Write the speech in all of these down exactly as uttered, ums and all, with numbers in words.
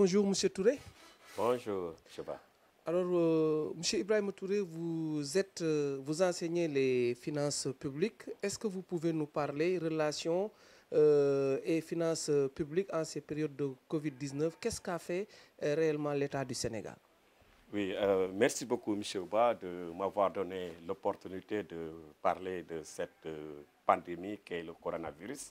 Bonjour, monsieur Touré. Bonjour, Cheba. Alors, euh, monsieur Ibrahim Touré, vous, êtes, euh, vous enseignez les finances publiques. Est-ce que vous pouvez nous parler relations euh, et finances publiques en ces périodes de Covid dix-neuf? Qu'est-ce qu'a fait euh, réellement l'État du Sénégal? Oui, euh, merci beaucoup, monsieur Ba, de m'avoir donné l'opportunité de parler de cette euh, pandémie qu'est le coronavirus.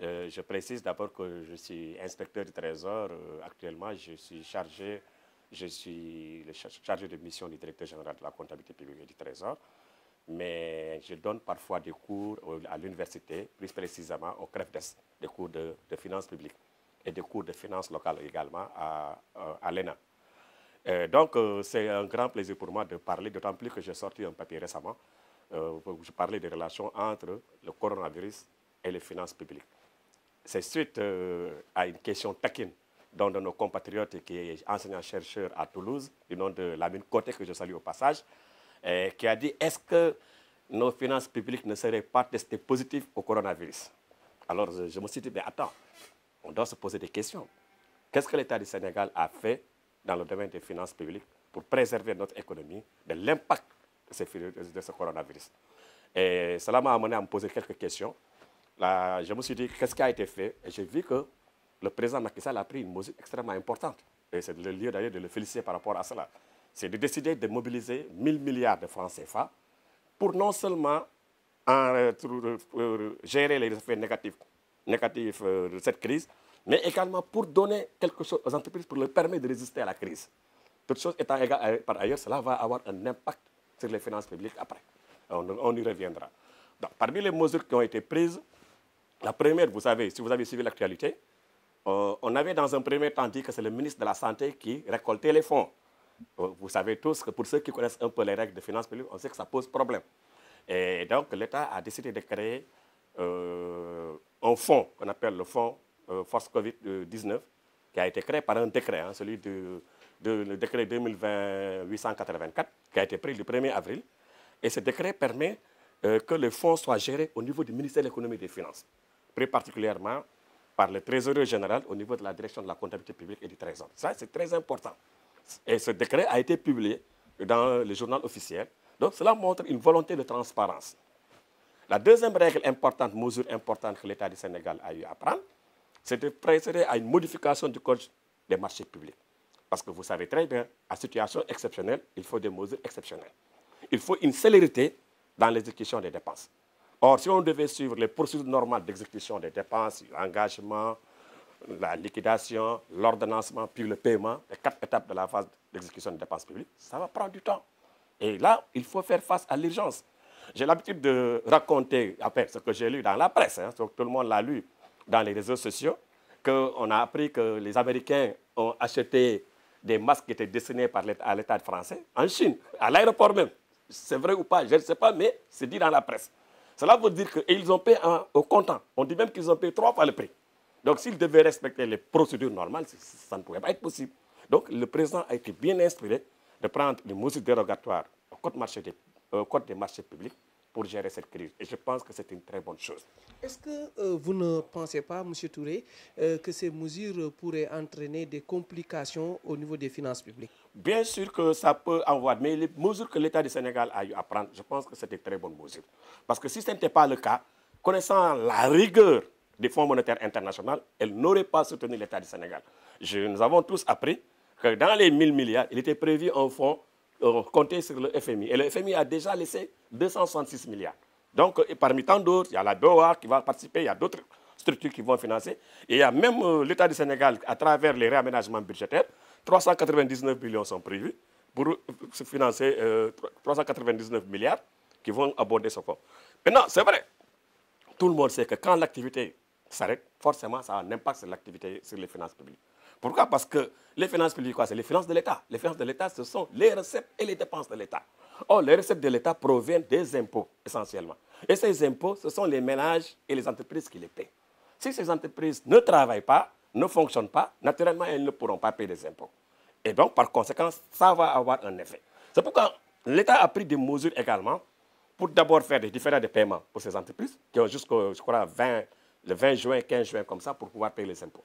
Euh, je précise d'abord que je suis inspecteur du Trésor. Euh, actuellement, je suis chargé, je suis le chargé de mission du directeur général de la comptabilité publique et du Trésor. Mais je donne parfois des cours à l'université, plus précisément au CREFDES, des cours de, de finances publiques et des cours de finances locales également à, à, à l'E N A. Euh, donc, euh, c'est un grand plaisir pour moi de parler, d'autant plus que j'ai sorti un papier récemment euh, où je parlais des relations entre le coronavirus et les finances publiques. C'est suite euh, à une question taquine d'un de nos compatriotes qui est enseignant-chercheur à Toulouse, du nom de Lamine Côté, que je salue au passage, euh, qui a dit « Est-ce que nos finances publiques ne seraient pas testées positives au coronavirus ?» Alors, je, je me suis dit « Mais attends, on doit se poser des questions. Qu'est-ce que l'État du Sénégal a fait dans le domaine des finances publiques pour préserver notre économie de l'impact de, de ce coronavirus. » Et cela m'a amené à me poser quelques questions. Là, je me suis dit, qu'est-ce qui a été fait? Et j'ai vu que le président Macky Sall a pris une mesure extrêmement importante. Et c'est le lieu d'ailleurs de le féliciter par rapport à cela. C'est de décider de mobiliser mille milliards de francs C F A pour non seulement en, pour gérer les effets négatifs, négatifs de cette crise, mais également pour donner quelque chose aux entreprises pour leur permettre de résister à la crise. Toute chose étant égale par ailleurs, cela va avoir un impact sur les finances publiques après. On, on y reviendra. Donc, parmi les mesures qui ont été prises, la première, vous savez, si vous avez suivi l'actualité, euh, on avait dans un premier temps dit que c'est le ministre de la Santé qui récoltait les fonds. Vous savez tous que pour ceux qui connaissent un peu les règles de finances publiques, on sait que ça pose problème. Et donc, l'État a décidé de créer euh, un fonds qu'on appelle le fonds Force Covid dix-neuf, qui a été créé par un décret, hein, celui du décret deux mille vingt huit cent quatre-vingt-quatre, qui a été pris le premier avril. Et ce décret permet euh, que les fonds soient gérés au niveau du ministère de l'Économie et des Finances, plus particulièrement par le trésorier général au niveau de la direction de la comptabilité publique et du Trésor. Ça, c'est très important. Et ce décret a été publié dans le journal officiel. Donc, cela montre une volonté de transparence. La deuxième règle importante, mesure importante que l'État du Sénégal a eu à prendre, c'est de procéder à une modification du code des marchés publics. Parce que vous savez très bien, à situation exceptionnelle, il faut des mesures exceptionnelles. Il faut une célérité dans l'exécution des dépenses. Or, si on devait suivre les procédures normales d'exécution des dépenses, l'engagement, la liquidation, l'ordonnancement, puis le paiement, les quatre étapes de la phase d'exécution des dépenses publiques, ça va prendre du temps. Et là, il faut faire face à l'urgence. J'ai l'habitude de raconter après, ce que j'ai lu dans la presse, hein, tout le monde l'a lu, dans les réseaux sociaux, qu'on a appris que les Américains ont acheté des masques qui étaient destinés par à l'État français en Chine, à l'aéroport même. C'est vrai ou pas, je ne sais pas, mais c'est dit dans la presse. Cela veut dire qu'ils ont payé un, au comptant. On dit même qu'ils ont payé trois fois le prix. Donc s'ils devaient respecter les procédures normales, ça ne pouvait pas être possible. Donc le président a été bien inspiré de prendre des mesures dérogatoires au code, marché des, au code des marchés publics pour gérer cette crise. Et je pense que c'est une très bonne chose. Est-ce que euh, vous ne pensez pas, monsieur Touré, euh, que ces mesures pourraient entraîner des complications au niveau des finances publiques? Bien sûr que ça peut avoir, mais les mesures que l'État du Sénégal a eu à prendre, je pense que c'est des très bonnes mesures. Parce que si ce n'était pas le cas, connaissant la rigueur des fonds monétaires internationaux, elle n'aurait pas soutenu l'État du Sénégal. Je, nous avons tous appris que dans les mille milliards, il était prévu un fonds compté sur le F M I. Et le F M I a déjà laissé deux cent soixante-six milliards. Donc, et parmi tant d'autres, il y a la B O A qui va participer, il y a d'autres structures qui vont financer. Et il y a même euh, l'État du Sénégal, à travers les réaménagements budgétaires, trois cent quatre-vingt-dix-neuf millions sont prévus pour se financer euh, trois cent quatre-vingt-dix-neuf milliards qui vont aborder ce fonds. Maintenant, c'est vrai, tout le monde sait que quand l'activité s'arrête, forcément, ça a un impact sur l'activité, sur les finances publiques. Pourquoi? Parce que les finances publiques, c'est les finances de l'État. Les finances de l'État, ce sont les recettes et les dépenses de l'État. Or, les recettes de l'État proviennent des impôts, essentiellement. Et ces impôts, ce sont les ménages et les entreprises qui les paient. Si ces entreprises ne travaillent pas, ne fonctionnent pas, naturellement, elles ne pourront pas payer des impôts. Et donc, par conséquent, ça va avoir un effet. C'est pourquoi l'État a pris des mesures également pour d'abord faire des différents de paiements pour ces entreprises qui ont jusqu'au, je crois, vingt, le vingt juin, quinze juin, comme ça, pour pouvoir payer les impôts.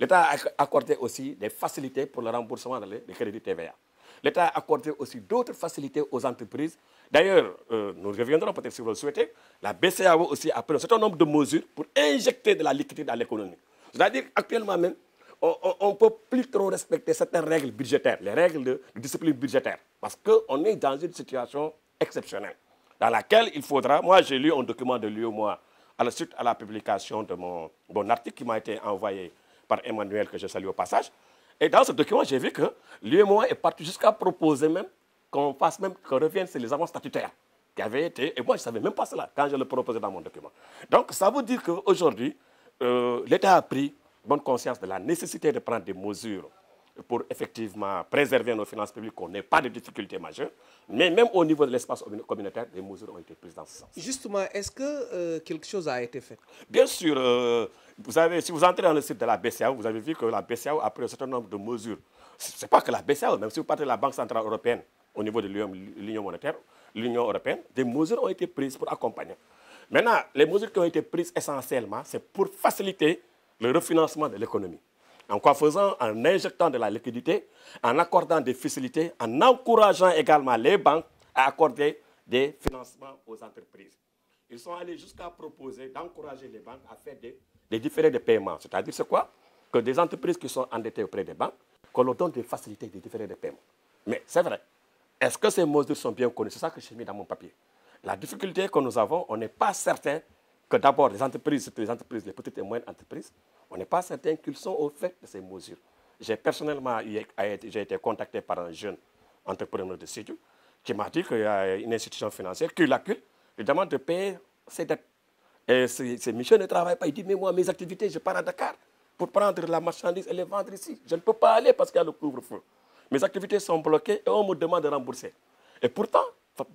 L'État a accordé aussi des facilités pour le remboursement des crédits T V A. L'État a accordé aussi d'autres facilités aux entreprises. D'ailleurs, euh, nous reviendrons peut-être si vous le souhaitez, la B C E A O aussi a pris un certain nombre de mesures pour injecter de la liquidité dans l'économie. C'est-à-dire actuellement même, on ne peut plus trop respecter certaines règles budgétaires, les règles de, de discipline budgétaire, parce qu'on est dans une situation exceptionnelle, dans laquelle il faudra... Moi, j'ai lu un document de l'U M O à la suite à la publication de mon, mon article qui m'a été envoyé par Emmanuel, que je salue au passage. Et dans ce document, j'ai vu que l'U M O est parti jusqu'à proposer même qu'on fasse même qu'on revienne sur les avances statutaires qui avaient été... Et moi, je ne savais même pas cela quand je le proposais dans mon document. Donc, ça veut dire qu'aujourd'hui, euh, l'État a pris bonne conscience de la nécessité de prendre des mesures pour effectivement préserver nos finances publiques, qu'on n'ait pas de difficultés majeures. Mais même au niveau de l'espace communautaire, des mesures ont été prises dans ce sens. Justement, est-ce que euh, quelque chose a été fait? Bien sûr, euh, vous avez, si vous entrez dans le site de la B C E A O, vous avez vu que la B C E A O a pris un certain nombre de mesures. Ce n'est pas que la B C E A O, même si vous partez de la Banque Centrale Européenne, au niveau de l'Union monétaire, l'Union européenne, des mesures ont été prises pour accompagner. Maintenant, les mesures qui ont été prises essentiellement, c'est pour faciliter le refinancement de l'économie. En quoi faisant? En injectant de la liquidité, en accordant des facilités, en encourageant également les banques à accorder des financements aux entreprises. Ils sont allés jusqu'à proposer d'encourager les banques à faire des, des différés de paiement. C'est-à-dire, c'est quoi? Que des entreprises qui sont endettées auprès des banques, qu'on leur donne des facilités, des différés de paiement. Mais c'est vrai. Est-ce que ces mesures sont bien connues? C'est ça que j'ai mis dans mon papier. La difficulté que nous avons, on n'est pas certain que d'abord les entreprises, les entreprises, les petites et moyennes entreprises, on n'est pas certain qu'ils sont au fait de ces mesures. J'ai personnellement j'ai été contacté par un jeune entrepreneur de Sédhiou qui m'a dit qu'il y a une institution financière qui l'accuse, lui demande de payer ses dettes. Et ces messieurs ne travaillent pas. Il dit, mais moi, mes activités, je pars à Dakar pour prendre la marchandise et les vendre ici. Je ne peux pas aller parce qu'il y a le couvre-feu. Mes activités sont bloquées et on me demande de rembourser. Et pourtant,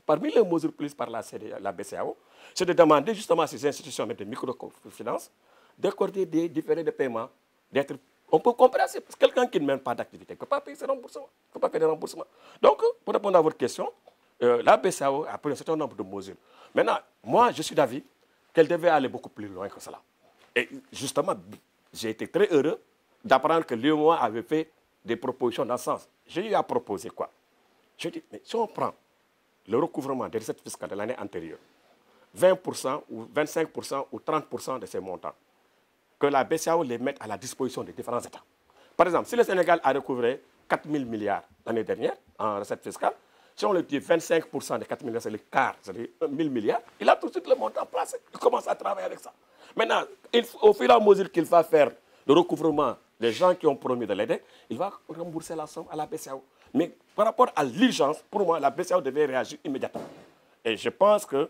parmi les mesures prises par la, la B C E A O, c'est de demander justement à ces institutions de microfinance d'accorder des différés de paiement, d'être... On peut comprendre, c'est parce que quelqu'un qui ne mène pas d'activité ne peut pas payer ses remboursements, ne peut pas payer des remboursements. Donc, pour répondre à votre question, euh, la B C E A O a pris un certain nombre de mesures. Maintenant, moi, je suis d'avis qu'elle devait aller beaucoup plus loin que cela. Et justement, j'ai été très heureux d'apprendre que l'U M O avait fait des propositions dans ce sens. J'ai eu à proposer quoi? Je dis, mais si on prend le recouvrement des recettes fiscales de l'année antérieure, vingt pour cent ou vingt-cinq pour cent ou trente pour cent de ces montants, que la B C E A O les mette à la disposition des différents États. Par exemple, si le Sénégal a recouvré quatre mille milliards l'année dernière en recettes fiscales, si on lui dit vingt-cinq pour cent de quatre mille milliards, c'est le quart, c'est-à-dire mille milliards, il a tout de suite le montant placé. Il commence à travailler avec ça. Maintenant, il, au fur et à mesure qu'il va faire le recouvrement des gens qui ont promis de l'aider, il va rembourser la somme à la B C E A O. Mais par rapport à l'urgence, pour moi, la B C E A O devait réagir immédiatement. Et je pense que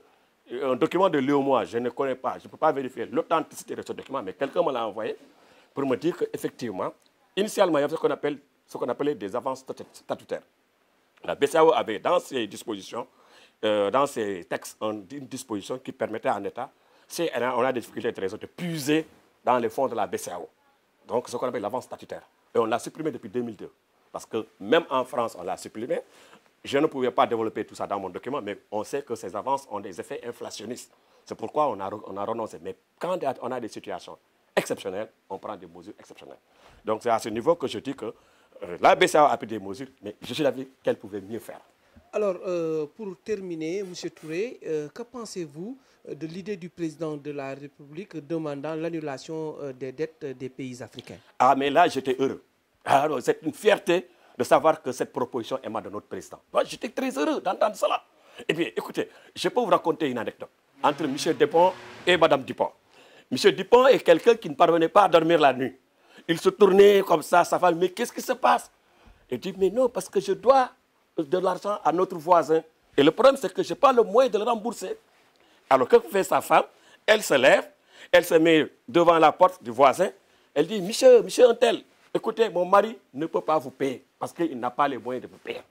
un document de l'U M O, je ne connais pas, je ne peux pas vérifier l'authenticité de ce document, mais quelqu'un me l'a envoyé pour me dire qu'effectivement, initialement, il y avait ce qu'on appelle, ce qu'on appelait des avances statutaires. La B C E A O avait dans ses dispositions, euh, dans ses textes, une disposition qui permettait à un État, si on a des difficultés de trésor, de puiser dans les fonds de la B C E A O. Donc, ce qu'on appelle l'avance statutaire. Et on l'a supprimé depuis deux mille deux. Parce que même en France, on l'a supprimé. Je ne pouvais pas développer tout ça dans mon document, mais on sait que ces avances ont des effets inflationnistes. C'est pourquoi on a, on a renoncé. Mais quand on a des situations exceptionnelles, on prend des mesures exceptionnelles. Donc c'est à ce niveau que je dis que euh, la B C E A O a pris des mesures, mais je suis d'avis qu'elle pouvait mieux faire. Alors, euh, pour terminer, M. Touré, euh, que pensez-vous de l'idée du président de la République demandant l'annulation euh, des dettes des pays africains? Ah, mais là, j'étais heureux. Alors, c'est une fierté de savoir que cette proposition émane de notre président. Moi, j'étais très heureux d'entendre cela. Eh bien, écoutez, je peux vous raconter une anecdote entre M. Dupont et Mme Dupont. M. Dupont est quelqu'un qui ne parvenait pas à dormir la nuit. Il se tournait comme ça, sa femme, mais qu'est-ce qui se passe? Il dit, mais non, parce que je dois de l'argent à notre voisin. Et le problème, c'est que je n'ai pas le moyen de le rembourser. Alors, que fait sa femme? Elle se lève, elle se met devant la porte du voisin. Elle dit, monsieur, monsieur Antel, écoutez, mon mari ne peut pas vous payer parce qu'il n'a pas les moyens de vous payer.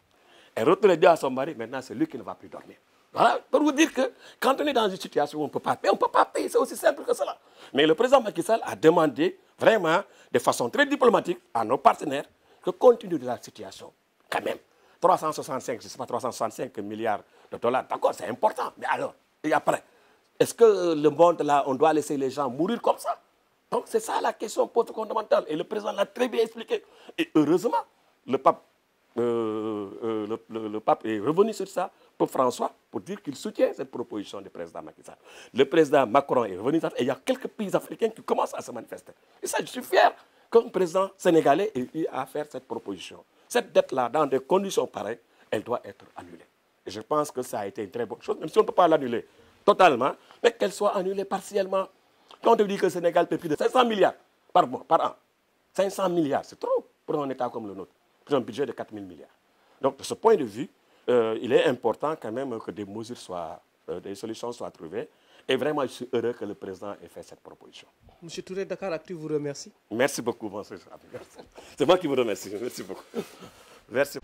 Elle retourne dire à son mari, maintenant c'est lui qui ne va plus dormir. Voilà, pour vous dire que quand on est dans une situation où on ne peut pas payer, on ne peut pas payer, c'est aussi simple que cela. Mais le président Macky Sall a demandé vraiment de façon très diplomatique à nos partenaires que compte tenu de la situation, quand même, trois cent soixante-cinq, je ne sais pas, trois cent soixante-cinq milliards de dollars, d'accord, c'est important, mais alors, et après, est-ce que le monde là, on doit laisser les gens mourir comme ça? Donc c'est ça la question fondamentale. Et le président l'a très bien expliqué. Et heureusement, le pape, euh, euh, le, le, le pape est revenu sur ça pour François, pour dire qu'il soutient cette proposition du président Macky Sall. Le président Macron est revenu sur ça et il y a quelques pays africains qui commencent à se manifester. Et ça, je suis fier qu'un président sénégalais ait eu à faire cette proposition. Cette dette-là, dans des conditions pareilles, elle doit être annulée. Et je pense que ça a été une très bonne chose, même si on ne peut pas l'annuler totalement, mais qu'elle soit annulée partiellement. Quand on dit que le Sénégal paie plus de cinq cents milliards par mois, par an, cinq cents milliards, c'est trop pour un État comme le nôtre, pour un budget de quatre mille milliards. Donc, de ce point de vue, euh, il est important quand même que des mesures soient, euh, des solutions soient trouvées. Et vraiment, je suis heureux que le président ait fait cette proposition. Monsieur Touré, Dakaractu vous remercie. Merci beaucoup, monsieur. C'est moi qui vous remercie. Merci beaucoup. Merci.